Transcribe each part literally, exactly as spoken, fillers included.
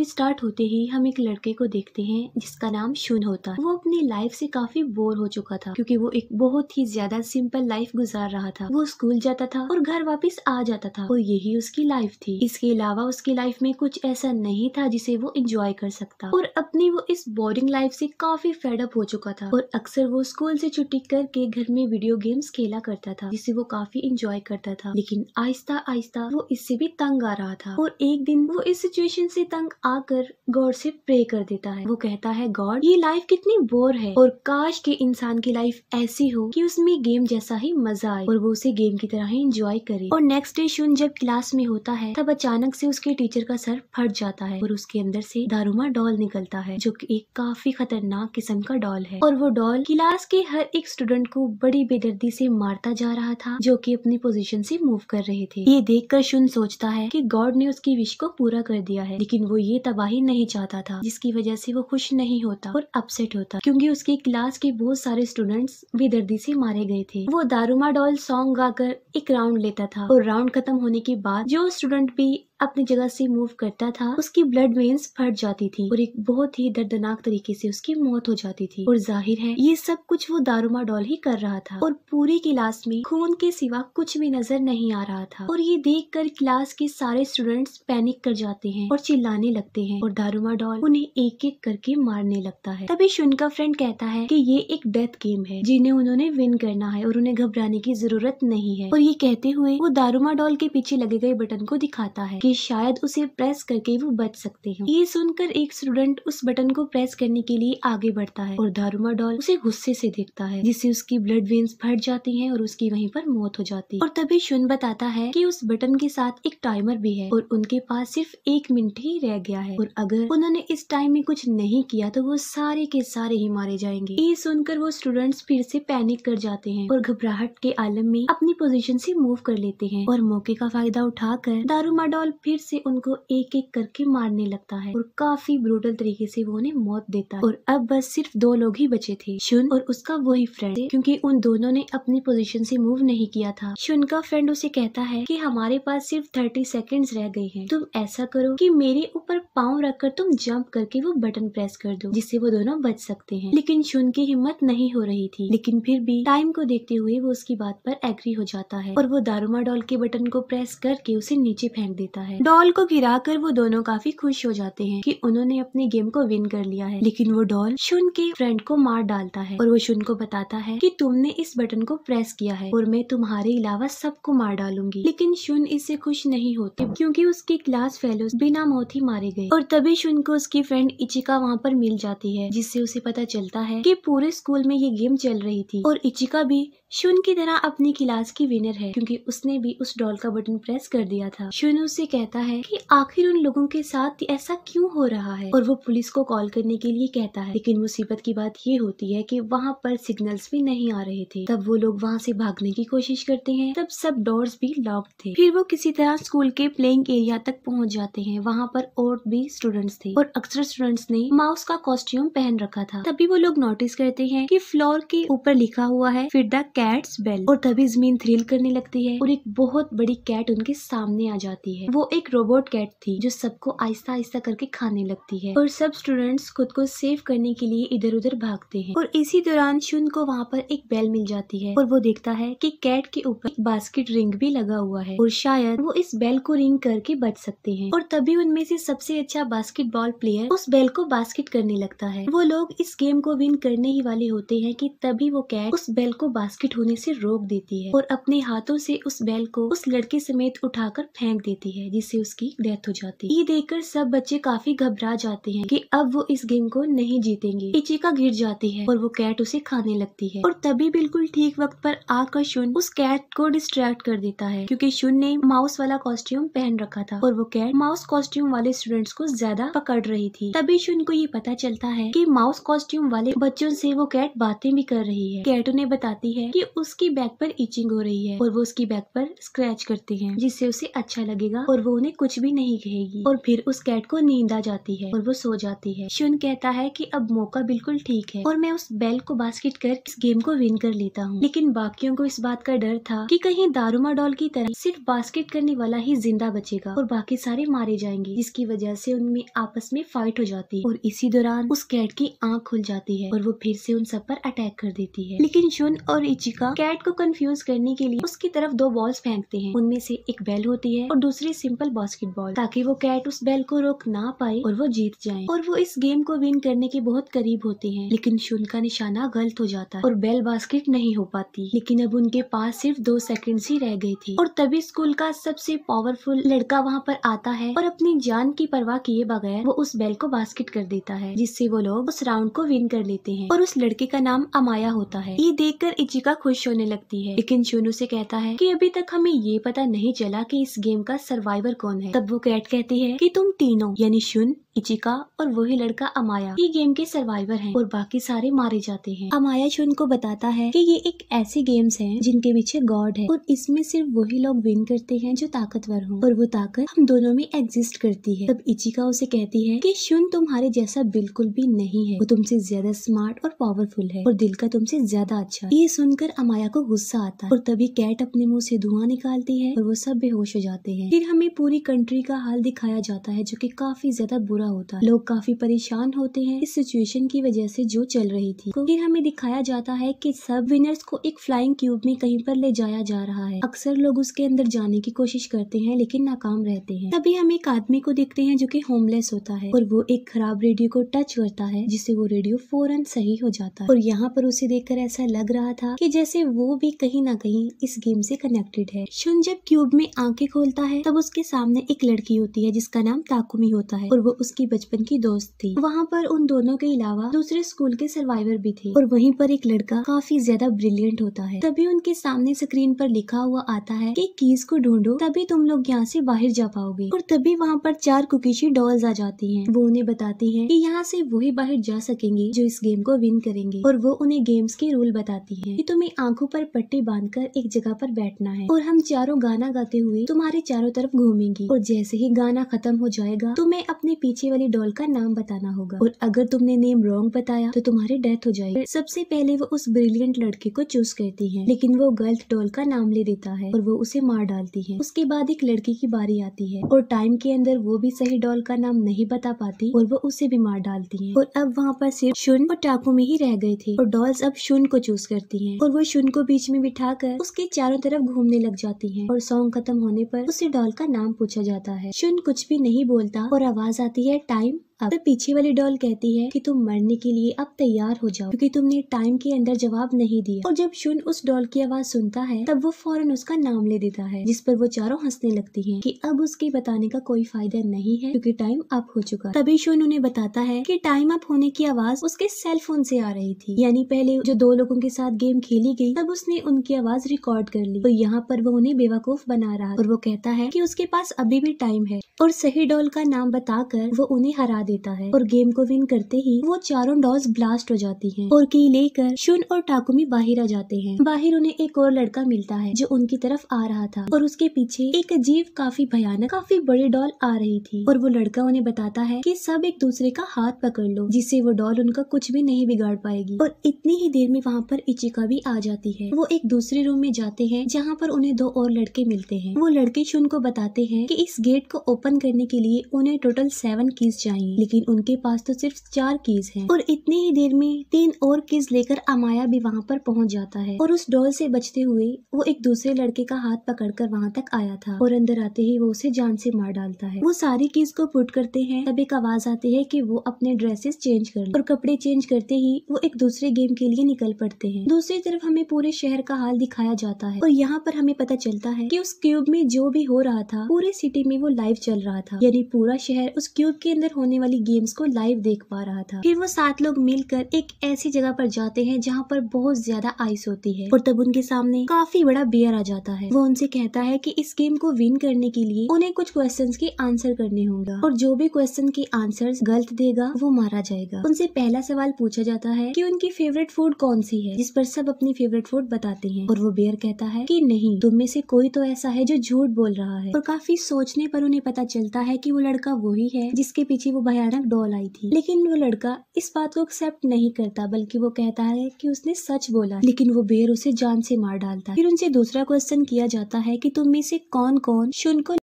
Movie start होते ही हम एक लड़के को देखते हैं जिसका नाम शून होता है। वो अपनी लाइफ से काफी बोर हो चुका था क्योंकि वो एक बहुत ही ज्यादा सिंपल लाइफ गुजार रहा था। वो स्कूल जाता था और घर वापस आ जाता था और यही उसकी लाइफ थी। इसके अलावा उसकी लाइफ में कुछ ऐसा नहीं था जिसे वो एंजॉय कर सकता और अपनी वो इस बोरिंग लाइफ से काफी फेड अप हो चुका था और अक्सर वो स्कूल से छुट्टी करके घर में वीडियो गेम्स खेला करता था जिसे वो काफी एंजॉय करता था। लेकिन आहिस्ता आहिस्ता वो इससे भी तंग आ रहा था और एक दिन वो इस सिचुएशन से तंग आकर गॉड से प्रे कर देता है। वो कहता है, गॉड ये लाइफ कितनी बोर है और काश के इंसान की लाइफ ऐसी हो कि उसमें गेम जैसा ही मजा आए और वो उसे गेम की तरह ही एंजॉय करे। और नेक्स्ट डे शून जब क्लास में होता है तब अचानक से उसके टीचर का सर फट जाता है और उसके अंदर से दारुमा डॉल निकलता है जो कि एक काफी खतरनाक किस्म का डॉल है और वो डॉल क्लास के हर एक स्टूडेंट को बड़ी बेदर्दी से मारता जा रहा था जो कि अपनी पोजीशन से मूव कर रहे थे। ये देखकर शून सोचता है कि गॉड ने उसकी विश को पूरा कर दिया है, लेकिन वो ये तबाही नहीं चाहता था जिसकी वजह से वो खुश नहीं होता और अपसेट होता क्योंकि उसकी क्लास के बहुत सारे स्टूडेंट्स बेदर्दी से मारे गए थे। वो दारुमा डॉल सॉन्ग गाकर एक राउंड लेता था और राउंड खत्म होने के बाद जो स्टूडेंट भी अपनी जगह से मूव करता था उसकी ब्लड वेन्स फट जाती थी और एक बहुत ही दर्दनाक तरीके से उसकी मौत हो जाती थी। और जाहिर है ये सब कुछ वो दारुमा डॉल ही कर रहा था और पूरी क्लास में खून के सिवा कुछ भी नजर नहीं आ रहा था और ये देखकर क्लास के सारे स्टूडेंट्स पैनिक कर जाते हैं और चिल्लाने लगते हैं और दारुमा डॉल उन्हें एक एक करके मारने लगता है। तभी शून का फ्रेंड कहता है कि ये एक डेथ गेम है जिन्हें उन्होंने विन करना है और उन्हें घबराने की जरूरत नहीं है। और ये कहते हुए वो दारुमा डॉल के पीछे लगे गए बटन को दिखाता है शायद उसे प्रेस करके वो बच सकते हैं। ये सुनकर एक स्टूडेंट उस बटन को प्रेस करने के लिए आगे बढ़ता है और दारुमा डॉल उसे गुस्से से देखता है जिससे उसकी ब्लड वेन्स फट जाती हैं और उसकी वहीं पर मौत हो जाती है। और तभी शून बताता है कि उस बटन के साथ एक टाइमर भी है और उनके पास सिर्फ एक मिनट ही रह गया है और अगर उन्होंने इस टाइम में कुछ नहीं किया तो वो सारे के सारे ही मारे जाएंगे। ये सुनकर वो स्टूडेंट्स फिर से पैनिक कर जाते हैं और घबराहट के आलम में अपनी पोजीशन से मूव कर लेते हैं और मौके का फायदा उठाकर दारुमा डॉल फिर से उनको एक एक करके मारने लगता है और काफी ब्रूटल तरीके से वो उन्हें मौत देता है। और अब बस सिर्फ दो लोग ही बचे थे, शून और उसका वही फ्रेंड, क्योंकि उन दोनों ने अपनी पोजीशन से मूव नहीं किया था। शून का फ्रेंड उसे कहता है कि हमारे पास सिर्फ थर्टी सेकंड्स रह गए हैं, तुम ऐसा करो कि मेरे ऊपर पाँव रखकर तुम जंप करके वो बटन प्रेस कर दो जिससे वो दोनों बच सकते हैं। लेकिन शून की हिम्मत नहीं हो रही थी, लेकिन फिर भी टाइम को देखते हुए वो उसकी बात पर एग्री हो जाता है और वो दारुमा डॉल के बटन को प्रेस करके उसे नीचे फेंक देता है। डॉल को गिराकर वो दोनों काफी खुश हो जाते हैं कि उन्होंने अपने गेम को विन कर लिया है, लेकिन वो डॉल शून के फ्रेंड को मार डालता है और वो शून को बताता है कि तुमने इस बटन को प्रेस किया है और मैं तुम्हारे अलावा सबको मार डालूंगी। लेकिन शून इससे खुश नहीं होते क्योंकि उसके क्लास फेलोज बिना मौत ही मारे गए। और तभी शून को उसकी फ्रेंड इचिका वहाँ पर मिल जाती है जिससे उसे पता चलता है कि पूरे स्कूल में ये गेम चल रही थी और इचिका भी शून की तरह अपनी क्लास की विनर है क्योंकि उसने भी उस डॉल का बटन प्रेस कर दिया था। शून उससे कहता है कि आखिर उन लोगों के साथ ऐसा क्यों हो रहा है और वो पुलिस को कॉल करने के लिए कहता है, लेकिन मुसीबत की बात ये होती है कि वहाँ पर सिग्नल्स भी नहीं आ रहे थे। तब वो लोग वहाँ से भागने की कोशिश करते हैं, तब सब डोर्स भी लॉक थे। फिर वो किसी तरह स्कूल के प्लेइंग एरिया तक पहुँच जाते हैं, वहाँ पर और भी स्टूडेंट्स थे और अक्सर स्टूडेंट्स ने माउस का कॉस्ट्यूम पहन रखा था। तभी वो लोग नोटिस करते हैं कि फ्लोर के ऊपर लिखा हुआ है फिर द कैट्स बेल और तभी जमीन थ्रिल करने लगती है और एक बहुत बड़ी कैट उनके सामने आ जाती है। वो एक रोबोट कैट थी जो सबको आहिस्ता आहिस्ता करके खाने लगती है और सब स्टूडेंट्स खुद को सेव करने के लिए इधर उधर भागते हैं। और इसी दौरान शून को वहाँ पर एक बेल मिल जाती है और वो देखता है कि कैट के ऊपर एक बास्केट रिंग भी लगा हुआ है और शायद वो इस बेल को रिंग करके बच सकते हैं। और तभी उनमें से सबसे अच्छा बास्केटबॉल प्लेयर उस बेल को बास्केट करने लगता है। वो लोग इस गेम को विन करने ही वाले होते हैं कि तभी वो कैट उस बेल को बास्केट होने से रोक देती है और अपने हाथों से उस बेल को उस लड़के समेत उठाकर फेंक देती है जिससे उसकी डेथ हो जाती है। ये देखकर सब बच्चे काफी घबरा जाते हैं कि अब वो इस गेम को नहीं जीतेंगे। इचिका गिर जाती है और वो कैट उसे खाने लगती है और तभी बिल्कुल ठीक वक्त पर आकर शून उस कैट को डिस्ट्रैक्ट कर देता है क्योंकि शून ने माउस वाला कॉस्ट्यूम पहन रखा था और वो कैट माउस कॉस्ट्यूम वाले स्टूडेंट्स को ज्यादा पकड़ रही थी। तभी शून को ये पता चलता है कि माउस कॉस्ट्यूम वाले बच्चों से वो कैट बातें भी कर रही है। कैट उन्हें बताती है कि कि उसकी बैक पर इचिंग हो रही है और वो उसकी बैक पर स्क्रैच करते हैं जिससे उसे अच्छा लगेगा और वो उन्हें कुछ भी नहीं कहेगी। और फिर उस कैट को नींद आ जाती है और वो सो जाती है। शून कहता है कि अब मौका बिल्कुल ठीक है और मैं उस बेल को बास्केट कर इस गेम को विन कर लेता हूँ। लेकिन बाकियों को इस बात का डर था कि कहीं दारुमा डॉल की तरह सिर्फ बास्केट करने वाला ही जिंदा बचेगा और बाकी सारे मारे जाएंगे, जिसकी वजह से उनमें आपस में फाइट हो जाती है। और इसी दौरान उस कैट की आँख खुल जाती है और वो फिर से उन सब पर अटैक कर देती है। लेकिन शून और इचिका कैट को कंफ्यूज करने के लिए उसकी तरफ दो बॉल्स फेंकते हैं, उनमें से एक बेल होती है और दूसरी सिंपल बास्केटबॉल, ताकि वो कैट उस बेल को रोक ना पाए और वो जीत जाए। और वो इस गेम को विन करने के बहुत करीब होते हैं, लेकिन शून का निशाना गलत हो जाता है और बेल बास्केट नहीं हो पाती। लेकिन अब उनके पास सिर्फ दो सेकंड्स ही रह गए थे और तभी स्कूल का सबसे पावरफुल लड़का वहाँ पर आता है और अपनी जान की परवाह किए बगैर वो उस बेल को बास्केट कर देता है, जिससे वो लोग उस राउंड को विन कर लेते हैं। और उस लड़के का नाम अमाया होता है। ये देखकर इचिका खुश होने लगती है, लेकिन शून उसे कहता है कि अभी तक हमें ये पता नहीं चला कि इस गेम का सर्वाइवर कौन है। तब वो कैट कहती है कि तुम तीनों यानी शून, इचिका और वही लड़का अमाया ये गेम के सर्वाइवर हैं और बाकी सारे मारे जाते हैं। अमाया शून को बताता है कि ये एक ऐसी गेम्स हैं जिनके पीछे गॉड है और इसमें सिर्फ वही लोग विन करते हैं जो ताकतवर हो और वो ताकत हम दोनों में एग्जिस्ट करती है। तब इचिका उसे कहती है कि शून तुम्हारे जैसा बिल्कुल भी नहीं है, वो तुमसे ज्यादा स्मार्ट और पावरफुल है और दिल का तुमसे ज्यादा अच्छा। ये सुनकर अमाया को गुस्सा आता है और तभी कैट अपने मुँह से धुआं निकालती है और वो सब बेहोश हो जाते हैं। फिर हमें पूरी कंट्री का हाल दिखाया जाता है जो की काफी ज्यादा बुरा होता है। लोग काफी परेशान होते हैं इस सिचुएशन की वजह से जो चल रही थी। फिर हमें दिखाया जाता है कि सब विनर्स को एक फ्लाइंग क्यूब में कहीं पर ले जाया जा रहा है। अक्सर लोग उसके अंदर जाने की कोशिश करते हैं लेकिन नाकाम रहते हैं। तभी हम एक आदमी को देखते हैं जो कि होमलेस होता है और वो एक खराब रेडियो को टच करता है जिससे वो रेडियो फौरन सही हो जाता है। और यहाँ पर उसे देखकर ऐसा लग रहा था कि जैसे वो भी कहीं ना कहीं इस गेम से कनेक्टेड है। शून जब क्यूब में आंखें खोलता है तब उसके सामने एक लड़की होती है जिसका नाम ताकुमी होता है और वो उसकी बचपन की दोस्त थी। वहाँ पर उन दोनों के अलावा दूसरे स्कूल के सर्वाइवर भी थे और वहीं पर एक लड़का काफी ज्यादा ब्रिलियंट होता है। तभी उनके सामने स्क्रीन पर लिखा हुआ आता है कि कीज को ढूंढो तभी तुम लोग यहाँ से बाहर जा पाओगे। और तभी वहाँ पर चार कुकीशी डॉल्स आ जाती हैं। वो उन्हें बताती हैं कि यहाँ से वही बाहर जा सकेंगे जो इस गेम को विन करेंगे और वो उन्हें गेम्स के रूल बताती है कि तुम्हें आंखों पर पट्टी बांधकर एक जगह पर बैठना है और हम चारों गाना गाते हुए तुम्हारे चारों तरफ घूमेंगी और जैसे ही गाना खत्म हो जाएगा तुम्हें अपने पीछे वाली डॉल का नाम बताना होगा और अगर तुमने नेम रॉन्ग बताया तो तुम्हारी डेथ हो जाएगी। सबसे पहले वो उस ब्रिलियंट लड़के को चूज करती है लेकिन वो गलत डॉल का नाम ले देता है और वो उसे मार डालती है। उसके बाद एक लड़की की बारी आती है और टाइम के अंदर वो भी सही डॉल का नाम नहीं बता पाती और वो उसे भी मार डालती है। और अब वहाँ पर सिर्फ शून और ताकुमी ही रह गए थे और डॉल्स अब शून को चूज करती है और वो शून को बीच में बिठा कर उसके चारों तरफ घूमने लग जाती है और सॉन्ग खत्म होने पर उसे डॉल का नाम पूछा जाता है। शून कुछ भी नहीं बोलता और आवाज आती है टाइम। अब पीछे वाली डॉल कहती है कि तुम मरने के लिए अब तैयार हो जाओ क्योंकि तुमने टाइम के अंदर जवाब नहीं दिया। और जब शून उस डॉल की आवाज सुनता है तब वो फौरन उसका नाम ले देता है, जिस पर वो चारों हंसने लगती हैं कि अब उसके बताने का कोई फायदा नहीं है क्योंकि टाइम अप हो चुका। तभी शून उन्हें बताता है कि टाइम अप होने की आवाज उसके सेल फोन से आ रही थी, यानी पहले जो दो लोगों के साथ गेम खेली गयी तब उसने उनकी आवाज रिकॉर्ड कर ली। तो यहाँ पर वो उन्हें बेवकूफ बना रहा और वो कहता है कि उसके पास अभी भी टाइम है और सही डॉल का नाम बताकर वो उन्हें हरा देता है। और गेम को विन करते ही वो चारों डॉल्स ब्लास्ट हो जाती हैं और की लेकर शून और ताकुमी बाहर आ जाते हैं। बाहर उन्हें एक और लड़का मिलता है जो उनकी तरफ आ रहा था और उसके पीछे एक अजीब काफी भयानक काफी बड़ी डॉल आ रही थी और वो लड़का उन्हें बताता है कि सब एक दूसरे का हाथ पकड़ लो जिससे वो डॉल उनका कुछ भी नहीं बिगाड़ पाएगी। और इतनी ही देर में वहाँ पर इचिका भी आ जाती है। वो एक दूसरे रूम में जाते हैं जहाँ पर उन्हें दो और लड़के मिलते हैं। वो लड़के शून को बताते हैं कि इस गेट को ओपन करने के लिए उन्हें टोटल सेवन कीज चाहिए लेकिन उनके पास तो सिर्फ चार कीज हैं। और इतनी ही देर में तीन और कीज लेकर अमाया भी वहाँ पर पहुँच जाता है और उस डॉल से बचते हुए वो एक दूसरे लड़के का हाथ पकड़कर वहाँ तक आया था और अंदर आते ही वो उसे जान से मार डालता है। वो सारी कीज को पुट करते हैं तब एक आवाज आती है कि वो अपने ड्रेसेस चेंज कर ले और कपड़े चेंज करते ही वो एक दूसरे गेम के लिए निकल पड़ते हैं। दूसरी तरफ हमें पूरे शहर का हाल दिखाया जाता है और यहाँ पर हमें पता चलता है कि उस क्यूब में जो भी हो रहा था पूरे सिटी में वो लाइव चल रहा था, यानी पूरा शहर उस क्यूब के अंदर होने वाली वाली गेम्स को लाइव देख पा रहा था। फिर वो सात लोग मिलकर एक ऐसी जगह पर जाते हैं जहाँ पर बहुत ज्यादा आइस होती है और तब उनके सामने काफी बड़ा बियर आ जाता है। वो उनसे कहता है कि इस गेम को विन करने के लिए उन्हें कुछ क्वेश्चंस के आंसर करने होगा और जो भी क्वेश्चन के आंसर गलत देगा वो मारा जाएगा। उनसे पहला सवाल पूछा जाता है कि उनकी फेवरेट फूड कौन सी है, जिस पर सब अपनी फेवरेट फूड बताते हैं और वो बियर कहता है कि नहीं, तुम में से कोई तो ऐसा है जो झूठ बोल रहा है। और काफी सोचने पर उन्हें पता चलता है कि वो लड़का वही है जिसके पीछे वो भयानक डॉल आई थी, लेकिन वो लड़का इस बात को एक्सेप्ट नहीं करता बल्कि वो कहता है कि उसने सच बोला, लेकिन वो बियर उसे जान से मार डालता है। फिर उनसे दूसरा क्वेश्चन किया जाता है कि तुम में से कौन कौन शून को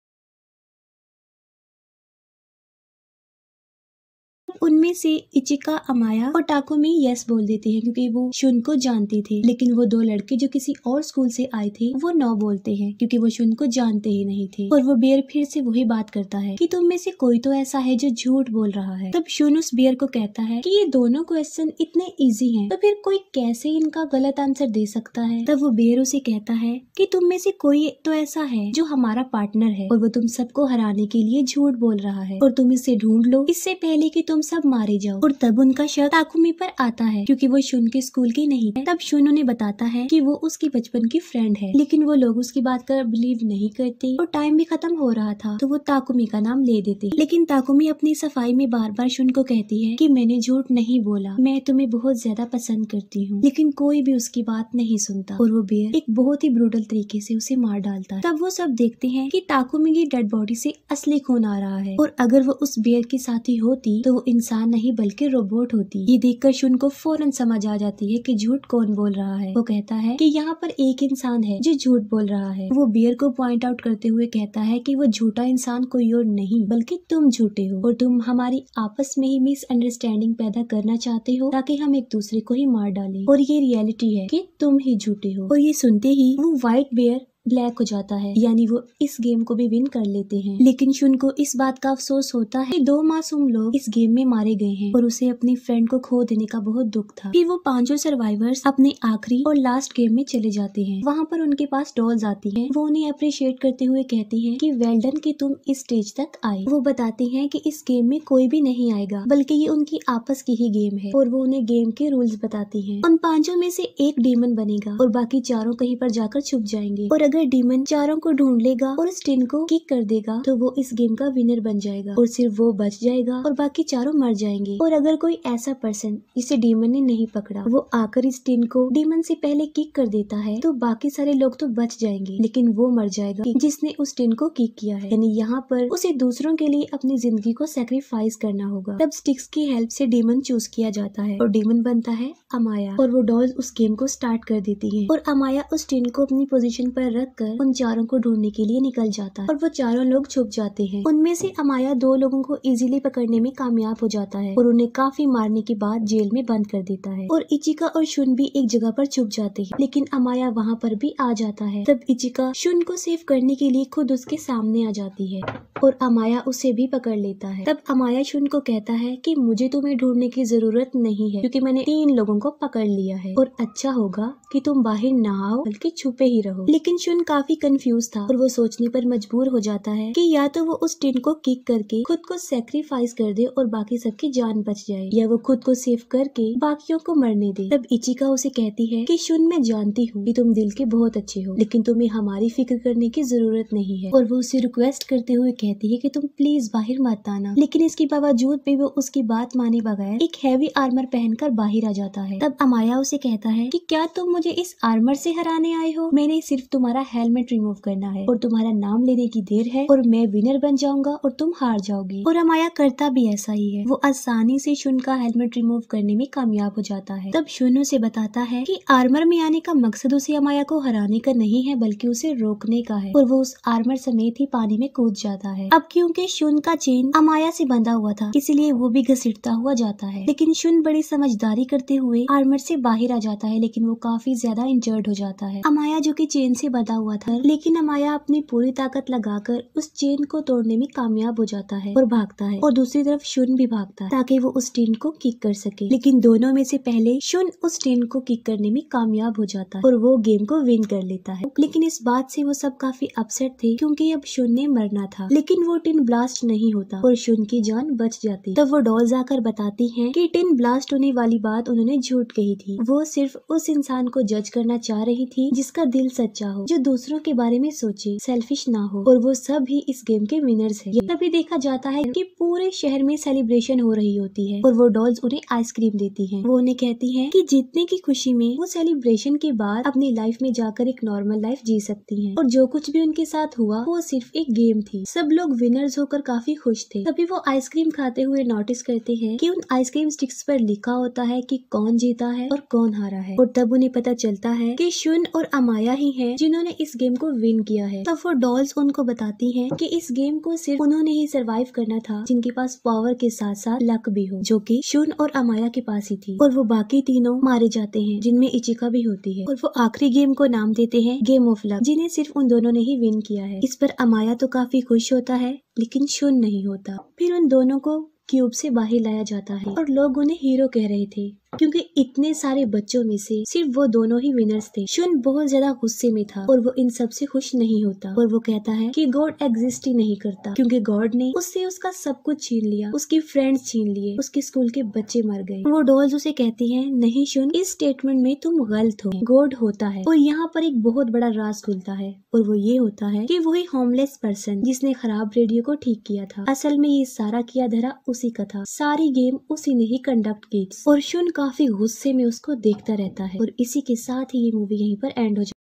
उनमें से इचिका, अमाया और ताकुमी यस बोल देती है क्योंकि वो शून को जानती थी, लेकिन वो दो लड़के जो किसी और स्कूल से आए थे वो नो बोलते हैं क्योंकि वो शून को जानते ही नहीं थे। और वो बियर फिर से वही बात करता है कि तुम में से कोई तो ऐसा है जो झूठ बोल रहा है। तब शून उस बियर को कहता है कि ये दोनों क्वेश्चन इतने इजी हैं तो फिर कोई कैसे इनका गलत आंसर दे सकता है। तब वो बियर उसे कहता है कि तुम में से कोई तो ऐसा है जो हमारा पार्टनर है और वो तुम सबको हराने के लिए झूठ बोल रहा है और तुम इसे ढूंढ लो इससे पहले कि तुम सब मारे जाओ। और तब उनका शक ताकुमी पर आता है क्योंकि वो शून के स्कूल की नहीं है। तब शून उन्हें बताता है कि वो उसकी बचपन की फ्रेंड है, लेकिन वो लोग उसकी बात कर बिलीव नहीं करते और टाइम भी खत्म हो रहा था तो वो ताकुमी का नाम ले देते, लेकिन ताकुमी अपनी सफाई में बार बार शून को कहती है कि मैंने झूठ नहीं बोला, मैं तुम्हें बहुत ज्यादा पसंद करती हूँ, लेकिन कोई भी उसकी बात नहीं सुनता और वो बियर एक बहुत ही ब्रूटल तरीके से उसे मार डालता है। तब वो सब देखते हैं कि ताकुमी की डेड बॉडी से असली खून आ रहा है और अगर वो उस बियर के साथ ही होती तो वो इंसान नहीं बल्कि रोबोट होती। ये देखकर शून को फौरन समझ आ जाती है कि झूठ कौन बोल रहा है। वो कहता है कि यहाँ पर एक इंसान है जो झूठ बोल रहा है। वो बियर को पॉइंट आउट करते हुए कहता है कि वो झूठा इंसान कोई और नहीं बल्कि तुम झूठे हो और तुम हमारी आपस में ही मिसअंडरस्टैंडिंग पैदा करना चाहते हो ताकि हम एक दूसरे को ही मार डालें और ये रियलिटी है कि तुम ही झूठे हो। और ये सुनते ही वो व्हाइट बियर ब्लैक हो जाता है, यानी वो इस गेम को भी विन कर लेते हैं। लेकिन शून को इस बात का अफसोस होता है कि दो मासूम लोग इस गेम में मारे गए हैं और उसे अपनी फ्रेंड को खो देने का बहुत दुख था। फिर वो पांचों सर्वाइवर्स अपने आखिरी और लास्ट गेम में चले जाते हैं। वहाँ पर उनके पास डॉल्स आती हैं। वो उन्हें अप्रिशिएट करते हुए कहती हैं कि वेल डन कि तुम इस स्टेज तक आए। वो बताती हैं कि इस गेम में कोई भी नहीं आएगा बल्कि ये उनकी आपस की ही गेम है और वो उन्हें गेम के रूल्स बताती है। उन पांचों में से एक डेमन बनेगा और बाकी चारों कहीं पर जाकर छुप जाएंगे और अगर डीमन चारों को ढूंढ लेगा और उस टिन को किक कर देगा तो वो इस गेम का विनर बन जाएगा और सिर्फ वो बच जाएगा और बाकी चारों मर जाएंगे। और अगर कोई ऐसा पर्सन जिसे डीमन ने नहीं पकड़ा वो आकर इस टिन को डीमन से पहले किक कर देता है तो बाकी सारे लोग तो बच जाएंगे लेकिन वो मर जाएगा जिसने उस टिन को किक किया है, यानी यहाँ पर उसे दूसरों के लिए अपनी जिंदगी को सेक्रीफाइस करना होगा। तब स्टिक्स की हेल्प से डीमन चूज किया जाता है और डीमन बनता है अमाया और वो डॉल उस गेम को स्टार्ट कर देती है और अमाया उस टिन को अपनी पोजिशन पर रखकर उन चारों को ढूंढने के लिए निकल जाता है और वो चारों लोग छुप जाते हैं। उनमें से अमाया दो लोगों को इजीली पकड़ने में कामयाब हो जाता है और उन्हें काफी मारने के बाद जेल में बंद कर देता है। और इचिका और शून भी एक जगह पर छुप जाते हैं लेकिन अमाया वहाँ पर भी आ जाता है। तब इचिका शून को सेव करने के लिए खुद उसके सामने आ जाती है और अमाया उसे भी पकड़ लेता है। तब अमाया शून को कहता है कि मुझे तुम्हें ढूंढने की जरूरत नहीं है क्योंकि मैंने तीन लोगों को पकड़ लिया है और अच्छा होगा कि तुम बाहर ना आओ बल्कि छुपे ही रहो। लेकिन शून काफी कंफ्यूज था और वो सोचने पर मजबूर हो जाता है कि या तो वो उस टिन को किक करके खुद को सैक्रिफाइस कर दे और बाकी सबकी जान बच जाए या वो खुद को सेव करके बाकियों को मरने दे। तब इचिका उसे कहती है कि शून, मैं जानती हूँ कि तुम दिल के बहुत अच्छे हो लेकिन तुम्हें हमारी फिक्र करने की जरूरत नहीं है। और वो उसे रिक्वेस्ट करते हुए कहती है कि तुम प्लीज बाहर मत आना, लेकिन इसके बावजूद भी वो उसकी बात माने बगैर एक हैवी आर्मर पहनकर बाहर आ जाता है। तब अमाया उसे कहता है कि क्या तुम मुझे इस आर्मर से हराने आए हो? मैंने सिर्फ तुम्हारा हेलमेट रिमूव करना है और तुम्हारा नाम लेने की देर है और मैं विनर बन जाऊंगा और तुम हार जाओगी। और अमाया करता भी ऐसा ही है, वो आसानी से शून का हेलमेट रिमूव करने में कामयाब हो जाता है। तब शून उसे बताता है कि आर्मर में आने का मकसद उसे अमाया को हराने का नहीं है बल्कि उसे रोकने का है और वो उस आर्मर समेत ही पानी में कूद जाता है। अब क्योंकि शून का चेन अमाया से बंधा हुआ था इसीलिए वो भी घसीटता हुआ जाता है, लेकिन शून बड़ी समझदारी करते हुए आर्मर से बाहर आ जाता है लेकिन वो काफी ज्यादा इंजर्ड हो जाता है। अमाया जो कि चेन से बंधा हुआ था लेकिन अमाया अपनी पूरी ताकत लगाकर उस चेन को तोड़ने में कामयाब हो जाता है और भागता है और दूसरी तरफ शून भी भागता है ताकि वो उस टिन को किक कर सके, लेकिन दोनों में से पहले शून उस टिन को किक करने में कामयाब हो जाता है और वो गेम को विन कर लेता है। लेकिन इस बात से वो सब काफी अपसेट थे क्योंकि अब शून ने मरना था, लेकिन वो टिन ब्लास्ट नहीं होता और शून की जान बच जाती। तब वो डॉल्स आकर बताती हैं कि टिन ब्लास्ट होने वाली बात उन्होंने झूठ कही थी, वो सिर्फ उस इंसान को जज करना चाह रही थी जिसका दिल सच्चा हो, जो दूसरों के बारे में सोचे, सेल्फिश ना हो, और वो सब भी इस गेम के विनर्स है। तभी देखा जाता है कि पूरे शहर में सेलिब्रेशन हो रही होती है और वो डॉल्स उन्हें आइसक्रीम देती है। वो उन्हें कहती है कि जीतने की खुशी में वो सेलिब्रेशन के बाद अपनी लाइफ में जाकर एक नॉर्मल लाइफ जी सकती है और जो कुछ भी उनके साथ हुआ वो सिर्फ एक गेम थी। सब लोग विनर्स होकर काफी खुश थे। तभी वो आइसक्रीम खाते हुए नोटिस करते हैं कि उन आइसक्रीम स्टिक्स पर लिखा होता है कि कौन जीता है और कौन हारा है, और तब उन्हें पता चलता है कि शून और अमाया ही हैं जिन्होंने इस गेम को विन किया है। तब वो डॉल्स उनको बताती हैं कि इस गेम को सिर्फ उन्होंने ही सर्वाइव करना था जिनके पास पावर के साथ साथ लक भी हो, जो कि शून और अमाया के पास ही थी, और वो बाकी तीनों मारे जाते हैं जिनमें इचिका भी होती है, और वो आखिरी गेम को नाम देते हैं गेम ऑफ लक, जिन्हें सिर्फ उन दोनों ने ही विन किया है। इस पर अमाया तो काफी खुश होता है लेकिन शून नहीं होता। फिर उन दोनों को क्यूब से बाहर लाया जाता है और लोग उन्हें हीरो कह रहे थे क्योंकि इतने सारे बच्चों में से सिर्फ वो दोनों ही विनर्स थे। शून बहुत ज्यादा गुस्से में था और वो इन सब से खुश नहीं होता और वो कहता है कि गॉड एग्जिस्ट ही नहीं करता क्योंकि गॉड ने उससे उसका सब कुछ छीन लिया, उसके फ्रेंड्स छीन लिए, उसके स्कूल के बच्चे मर गए। वो डॉल्स उसे कहती है नहीं शून, इस स्टेटमेंट में तुम गलत हो, गॉड होता है। और यहाँ पर एक बहुत बड़ा राज खुलता है और वो ये होता है कि वही होमलेस पर्सन जिसने खराब रेडियो को ठीक किया था, असल में ये सारा किया धरा उसी का था, सारी गेम उसी ने ही कंडक्ट की। और शून काफी गुस्से में उसको देखता रहता है और इसी के साथ ही ये मूवी यहीं पर एंड हो जाती है।